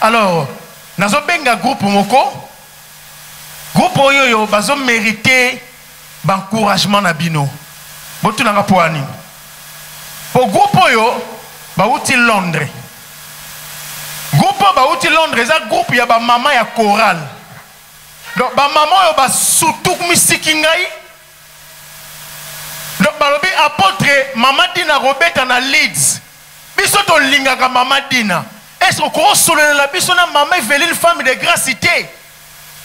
Alors, nous avons un groupe moko. Groupe oyoyo bazo mérité d'encouragement na bino. Botu nanga poani. Po groupe oyo bauti Londres. Groupe bauti Londres, za groupe ya ba mama ya chorale. Donc ba mama yo ba soutou misiki ngai. Donc ba lobi apôtre Mama Dina Robert na Leeds. Biso to linga ka Mama Dina. Est-ce qu'on soulève la bise? On a maman une femme de grande cité.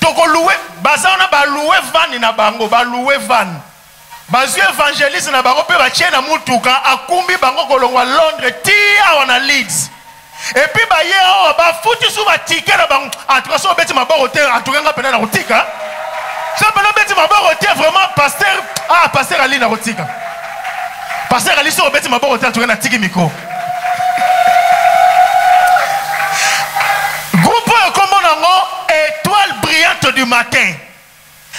Donc on loue, basa on a baloué van ina bango, baloué van. Basu évangéliste na bango pe bache na mutuka, akumbi bango kolongwa Londres, ti on a Leeds. Et puis bah hier on a foutu sous ma ticket na bango. Entre ça on bête ma baroté, entre ganga pena na rotika. Ça pena bête ma baroté vraiment pasteur, pasteur Ali na rotika. Pasteur Ali sur bête ma baroté entre na tiki miko. Étoile brillante du matin.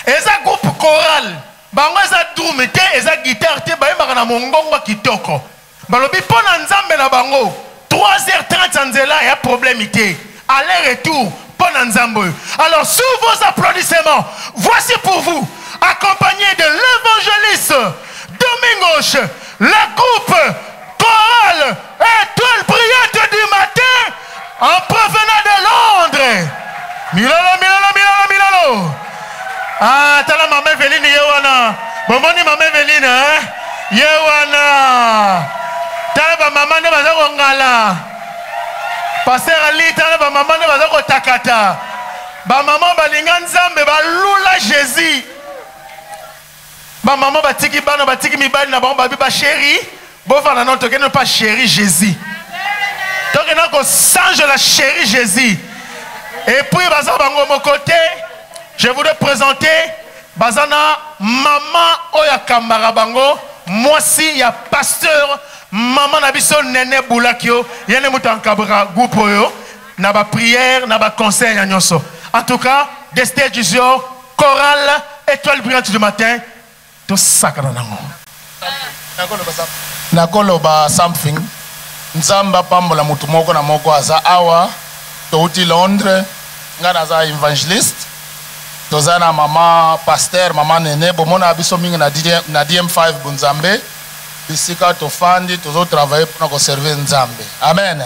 Et ça groupe choral. Bango ça trompette, et ça guitare, te baye makana mongongo kitoko. Balobi pona nzambe na bango. 3h30 nzela ya problème té. Aller retour pona nzambe. Alors sous vos applaudissements, voici pour vous accompagné de l'évangéliste Domingos, le groupe choral Étoile brillante du matin en provenant de Londres. Milalo, milalo, milalo, milalo. Ah, t'as la maman Véline, yewana. Bomoni maman Véline, hein? Yewana. T'as la maman de Bazako Ngala. Pasteur Ali, t'as la maman de Bazako Takata. Ba maman balingan zambe, ba lula Jésus. Ba maman batiki bana, batiki mibali, na ba babi ba chéri. Bon, voilà, non, t'as pas chéri Jésus. T'as n'a qu'on change la chérie Jésus. Et puis, je voudrais présenter Bazana Maman Oya Kamarabango. Moi aussi, il y a pasteur Maman Nabiso Nene Boulakio. Il y a des gens qui ont prière, na ba conseil. En tout cas, des stages du chorale, étoile brillante du matin. Tout ça, c'est ça. Something. Nzamba pambola mutu moko na moko aza awa. Touti Londres, nganaza évangéliste, tozana maman pasteur, maman nene, bomona biso mingi na DM5 bunzambe, bisika tofandi, tozo travailler pour nous servir nzambe. Amen.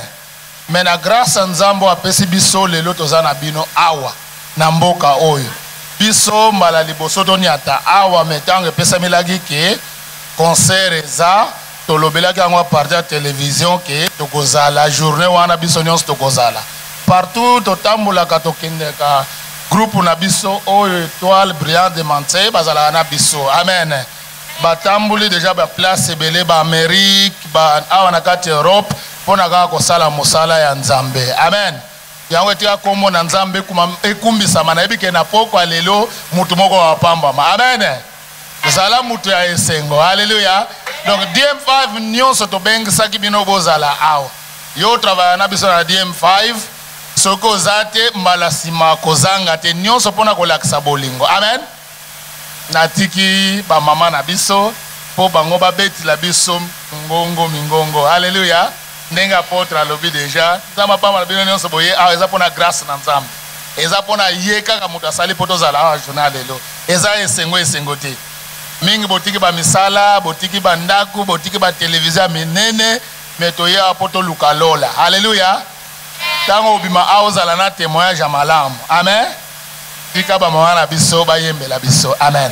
Mais na grâce nzambe apesi biso lelo tozana bino awa na mboka oyo. Biso mbala liboso toniata awa metange pesa milagi ke concert eza tolobelaki yango parti ya télévision ke tokozala journée wana biso nyonso tokozala. Partout au Tamboula Katokindeka, groupe Nabiso, étoile brillante de Manté, Bazala Nabiso. Amen. Batambouli déjà ba place belé, ba Amérique, ba Awanakati Europe, Ponaga Kosala Mosala et Nzambe. Amen. Yanwetia Komo Nzambe, Kumam Ekumbi Samanabi Kenapoko, Alelo, Mutumoko Apamba. Amen. Zala Mutua Esengo. Alléluia. Donc DM5 Nyon Sotobeng Sakibino Bozala. Yo travaille Nabiso na DM5. Soko zate malasima kozanga te nyonso pona kolakisa bolingo. Amen. Natiki ba mama na biso po bango ba beti la biso ngongo mingongo. Hallelujah. Nenga potra lobi deja. Nzamba pamba bino nyonso boye eza pona grâce na nzamba. Eza pona yeka ka muta sali poto zala a journal lelo. Eza esengo esengote. Mingi botiki ba misala, botiki ba ndaku, botiki ba televizia menene, metoya poto lukalola. Hallelujah. Tango bima aozala na témoignage ya malamu. Amen. Tika ba mwana biso ba yembe la biso. Amen.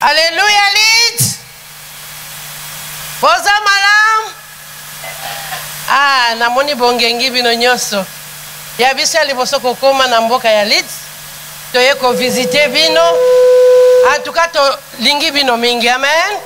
Alléluia Leeds. Boza malamu. Namoni bongengi bino nyoso. Ya biso liboso kokoma na mboka ya Leeds. toye ko visiter bino. En tout cas, to lingi bino mingi. Amen.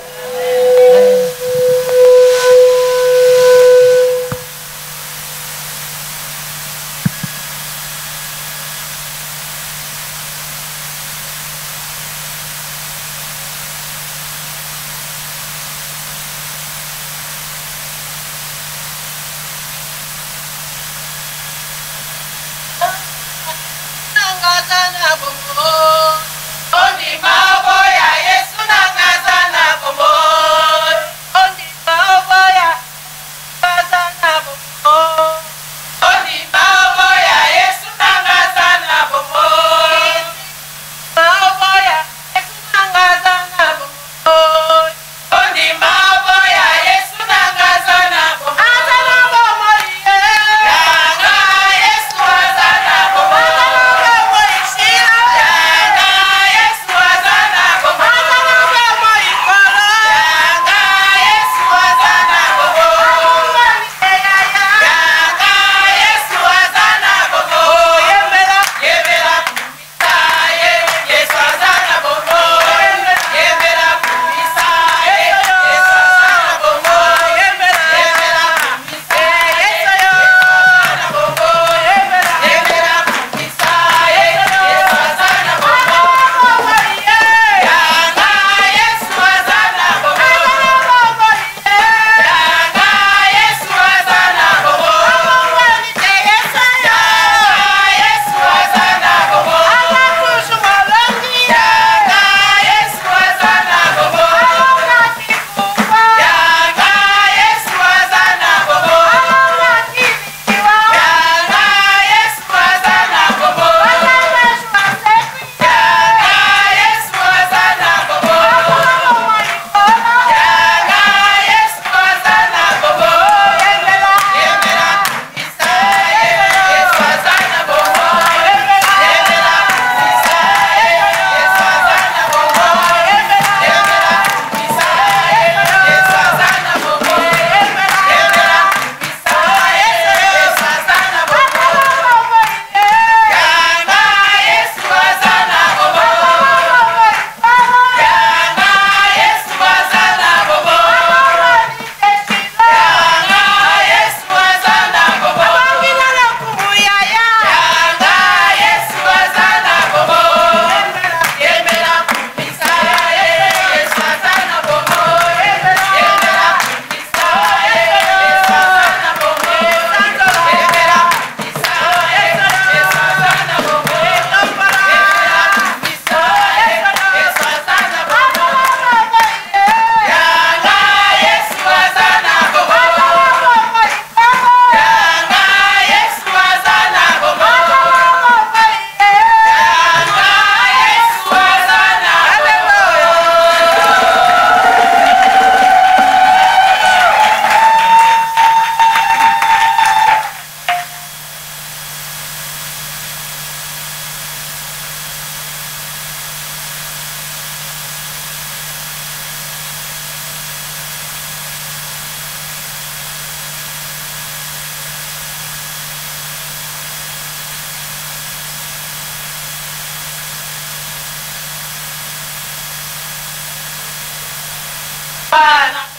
Bye.